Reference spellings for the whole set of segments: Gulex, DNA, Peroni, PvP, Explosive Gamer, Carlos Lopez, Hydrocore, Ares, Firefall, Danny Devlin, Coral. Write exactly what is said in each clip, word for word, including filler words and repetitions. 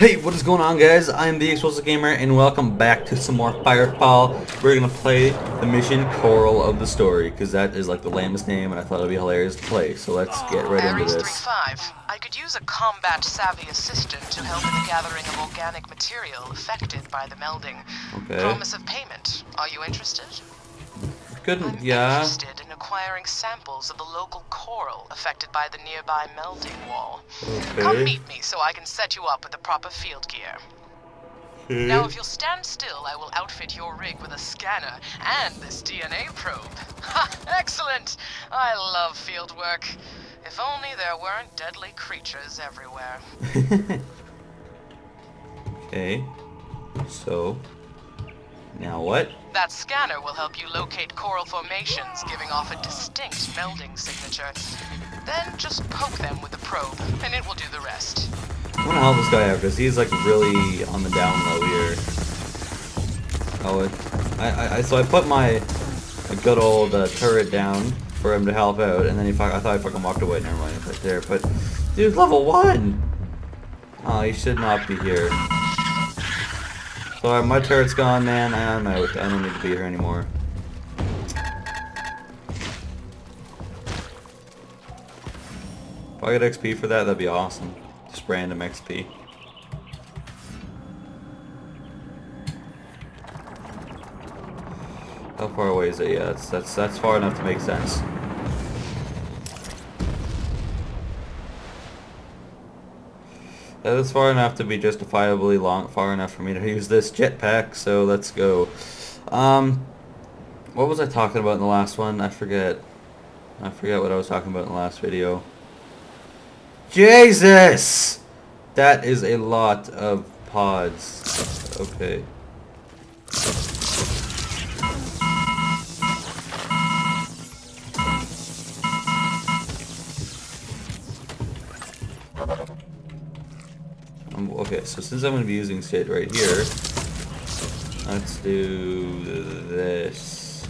Hey, what is going on, guys? I am the Explosive Gamer, and welcome back to some more Firefall. We're gonna play the mission Choral of the Story, because that is like the lamest name, and I thought it'd be hilarious to play. So let's get right Ares into this. Ares three five. I could use a combat-savvy assistant to help in the gathering of organic material affected by the melding. Okay. Promise of payment. Are you interested? Good. I'm yeah. Interested in acquiring samples of the local coral affected by the nearby melting wall. Okay. Come meet me so I can set you up with the proper field gear. Okay. Now, if you'll stand still, I will outfit your rig with a scanner and this D N A probe. Ha! Excellent! I love field work. If only there weren't deadly creatures everywhere. Okay. So. Now what? That scanner will help you locate coral formations, giving off a distinct melding signature. Then just poke them with the probe, and it will do the rest. I wanna help this guy out, because he's like really on the down low here. Oh, it, I, I, so I put my, my good old uh, turret down for him to help out, and then he I thought he fucking walked away. Never mind, it's right there. But dude, level one. Oh, he should not be here. So my turret's gone, man. I'm out. I don't need to be here anymore. If I get X P for that, that'd be awesome. Just random X P. How far away is it? Yeah, that's that's that's far enough to make sense. That is far enough to be justifiably long, far enough for me to use this jetpack, so let's go. Um, what was I talking about in the last one? I forget. I forget what I was talking about in the last video. Jesus! That is a lot of pods. Okay. Okay, so since I'm going to be using shit right here, let's do this.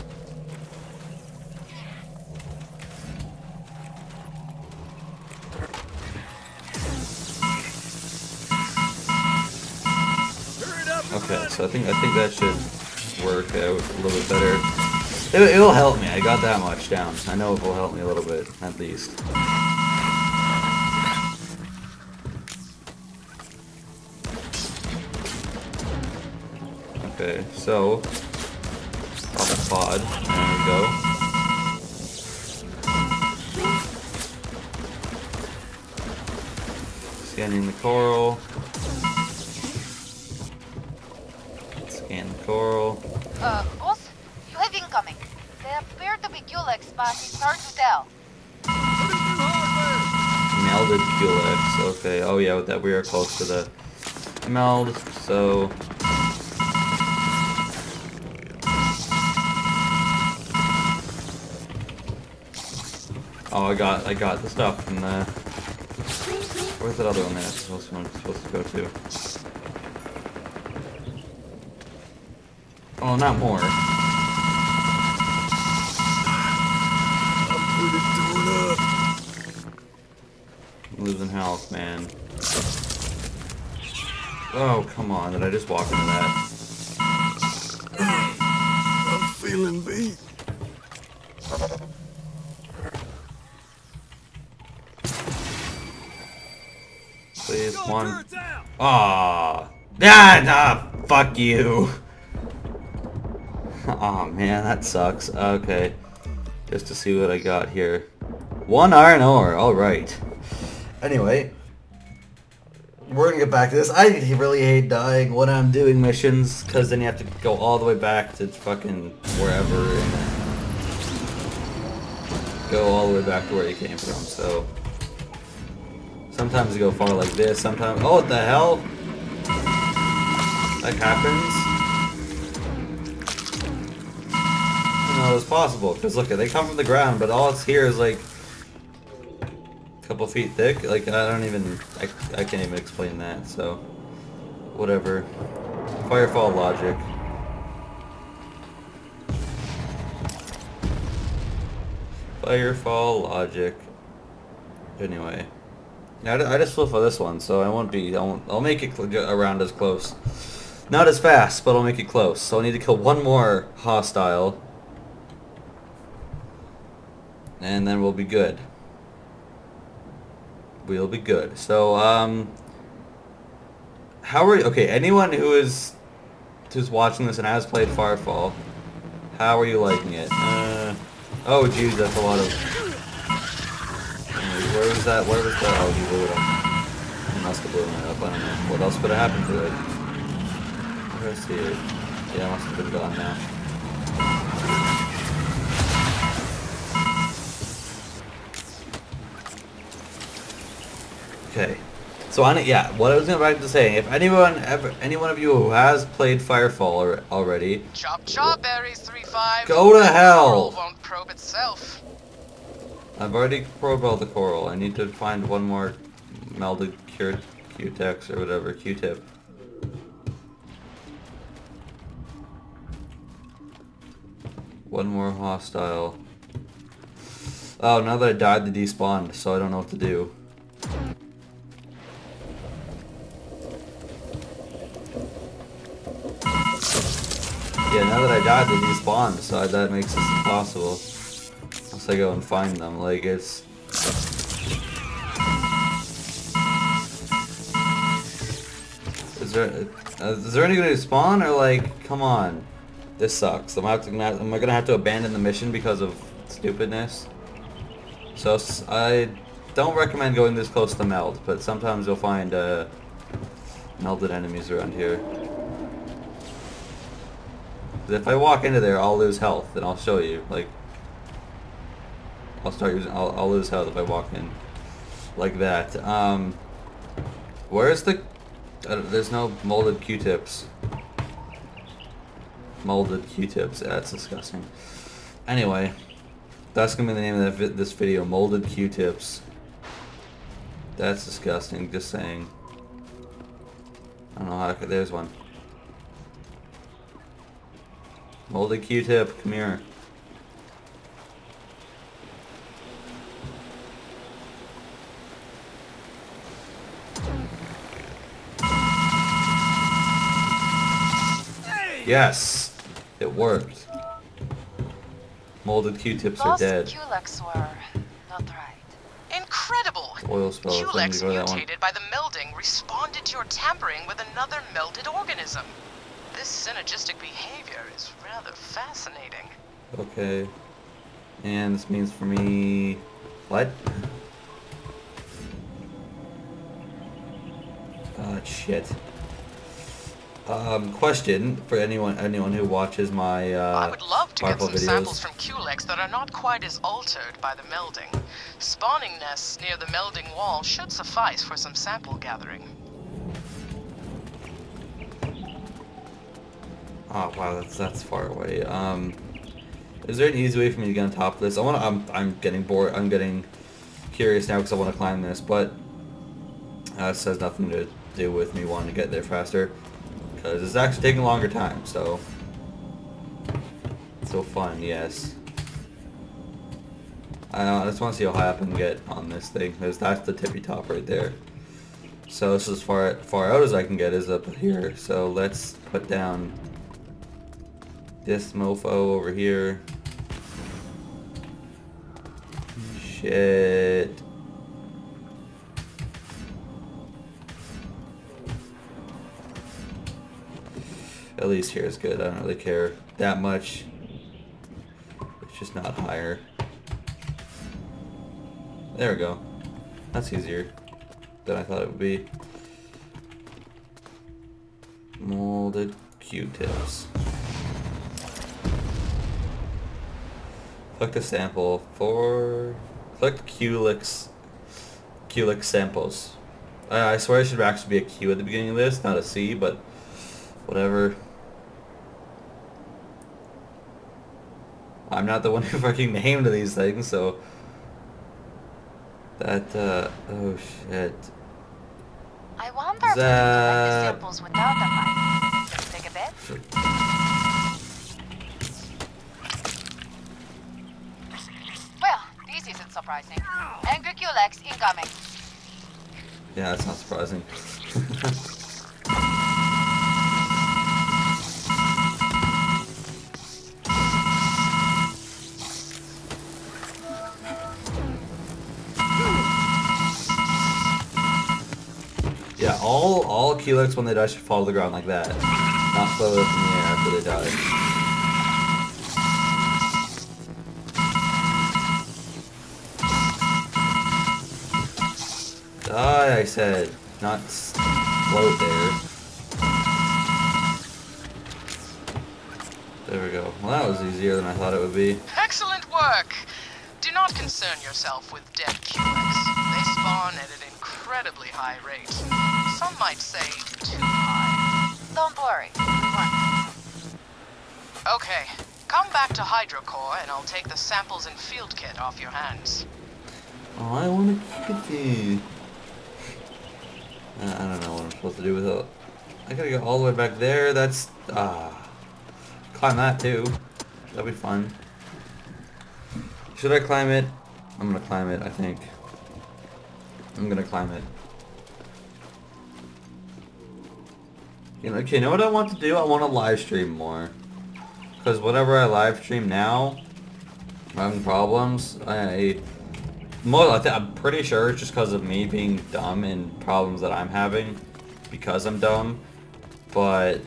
Okay, so I think I think that should work out a little bit better. It, it'll help me. I got that much down. I know it will help me a little bit, at least. Okay, so, pop a pod, there we go. Scanning the coral. Scan the coral. Uh, boss, you have incoming. They appear to be Gulex, but it's hard to tell. Melded Gulex, okay. Oh yeah, with that we are close to the meld, so... Oh, I got, I got the stuff from the... Where's that other one that I'm supposed to, I'm supposed to go to? Oh, not more. I'm losing health, man. Oh, come on, did I just walk into that? I'm feeling beat. Please, one. Aww. Ah, nah, fuck you. Aw, oh, man, that sucks. Okay. Just to see what I got here. One iron ore, alright. Anyway. We're gonna get back to this. I really hate dying when I'm doing missions, because then you have to go all the way back to fucking wherever, and go all the way back to where you came from, so... Sometimes you go far like this, sometimes... Oh, what the hell? That happens? I don't know, it's possible, because look, they come from the ground, but all it's here is like... a couple feet thick, like, I don't even... I, I can't even explain that, so... Whatever. Firefall logic. Firefall logic. Anyway. I just flew for this one, so I won't be. I won't, I'll make it around as close. Not as fast, but I'll make it close. So I need to kill one more hostile, and then we'll be good. We'll be good. So, um, how are you? Okay, anyone who is who's watching this and has played Firefall, how are you liking it? Uh, oh, geez, that's a lot of. Where was that? Where was that? Oh, he blew it up. He must have blown it up. I don't know. What else could have happened to it? Let's see it. Yeah, I must have been gone now. Okay. So, I, yeah, what I was going back to saying, if anyone, ever, any one of you who has played Firefall already... Chop chop, Ares three five. Go to hell! The coral won't probe itself. I've already probed all the coral. I need to find one more melded Q-tex or whatever, Q-tip. One more hostile. Oh, now that I died, they despawned, so I don't know what to do. Yeah, now that I died, they despawned, so that makes this impossible. I go and find them, like it's... Is there, uh, is there any gonna spawn, or like, come on. This sucks. Am I, have to, am I gonna have to abandon the mission because of stupidness? So I don't recommend going this close to meld, but sometimes you'll find uh, melded enemies around here. If I walk into there, I'll lose health, and I'll show you. Like. I'll start using. I'll, I'll lose health if I walk in like that. Um, where is the? I don't, there's no molded Q-tips. Molded Q-tips. That's disgusting. Anyway, that's gonna be the name of that vi this video. Molded Q-tips. That's disgusting. Just saying. I don't know how. To, there's one. Molded Q-tip. Come here. Yes! It worked. Molded Q-tips are dead. Gulex were not right. Incredible! Oil spells. Gulex mutated by the melding responded to your tampering with another melded organism. This synergistic behavior is rather fascinating. Okay. And this means for me... What? Ah, shit. Um, question for anyone anyone who watches my uh, I would love to get some videos. Samples from Gulex that are not quite as altered by the melding. Spawning nests near the melding wall should suffice for some sample gathering. Oh wow, that's that's far away. Um, is there an easy way for me to get on top of this? I want to. I'm I'm getting bored. I'm getting curious now because I want to climb this, but uh, this has nothing to do with me wanting to get there faster. Because it's actually taking a longer time, so... It's so fun, yes. I, know, I just want to see how high up I can get on this thing, because that's the tippy top right there. So this is as far, far out as I can get is up here, so let's put down... this mofo over here. Shit. At least here is good. I don't really care that much. It's just not higher. There we go. That's easier than I thought it would be. Molded Q-tips. Click the sample for... Click Gulex... Gulex samples. I, I swear it should actually be a Q at the beginning of this, not a C, but whatever. I'm not the one who fucking named these things, so... That, uh... oh, shit. I wonder if the samples without the mic. Take a bit? Sure. Well, this isn't surprising. Angry Gulex incoming. Yeah, that's not surprising. Yeah, all all Gulex when they die should fall to the ground like that. Not float up in the air after they die. Die, I said, not float there. There we go. Well, that was easier than I thought it would be. Excellent work! Do not concern yourself with dead Gulex. They spawn at an incredibly high rate. Some might say too high. Don't worry. What? Okay, come back to Hydrocore and I'll take the samples and field kit off your hands. Oh, I want to keep these. I don't know what I'm supposed to do with it. I gotta go all the way back there. That's ah, climb that too. That'll be fun. Should I climb it? I'm gonna climb it. I think. I'm gonna climb it. You know, okay. You know what I want to do? I want to live stream more. Cause whatever I live stream now, I'm having problems. I. More, I th I'm pretty sure it's just because of me being dumb and problems that I'm having because I'm dumb, but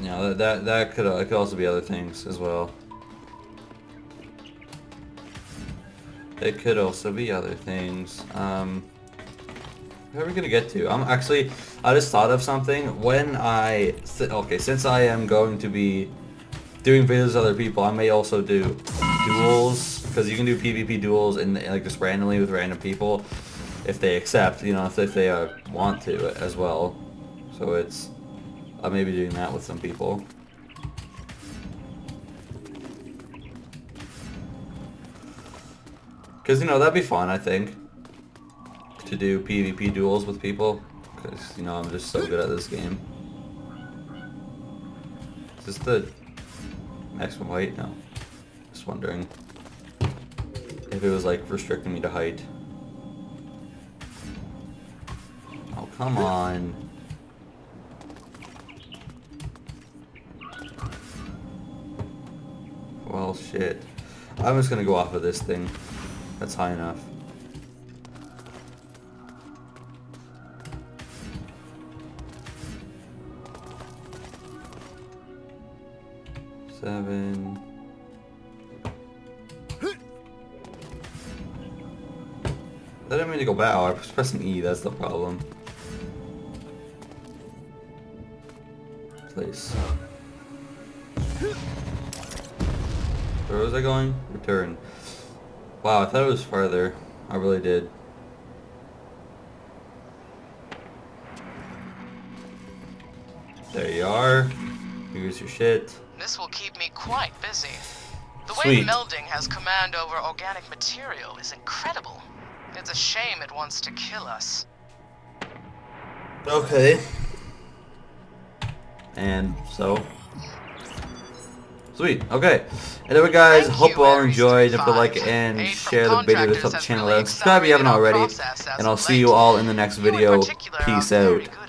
you know that that, that could uh, it could also be other things as well. It could also be other things. Um, where are we gonna get to? I'm actually I just thought of something when I okay since I am going to be doing videos with other people, I may also do duels. Because you can do PvP duels and like just randomly with random people, if they accept, you know, if, if they uh, want to as well. So it's, I may be doing that with some people. Because you know that'd be fun, I think, to do PvP duels with people. Because you know I'm just so good at this game. Is this the maximum height? No, just wondering. If it was like restricting me to height. Oh, come on. Well, shit. I'm just gonna go off of this thing. That's high enough. Seven. I didn't mean to go back. Oh, I was pressing E, that's the problem. Place. Where was I going? Return. Wow, I thought it was farther. I really did. There you are. Here's your shit. This will keep me quite busy. The way Sweet. melding has command over organic material is incredible. It's a shame it wants to kill us. Okay. And so. Sweet. Okay. Anyway, guys, Thank hope you all enjoyed. If you like it and Aid share the video to help the channel out. Really subscribe if you haven't already. And I'll late. see you all in the next video. Peace out.